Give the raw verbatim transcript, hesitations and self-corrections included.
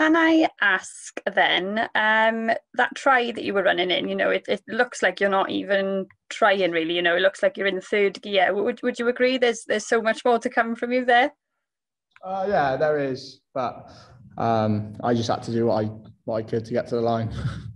Can I ask then, um, that try that you were running in, you know, it, it looks like you're not even trying really, you know, it looks like you're in third gear. Would, would you agree there's there's so much more to come from you there? Uh, yeah, there is, but um, I just had to do what I, what I could to get to the line.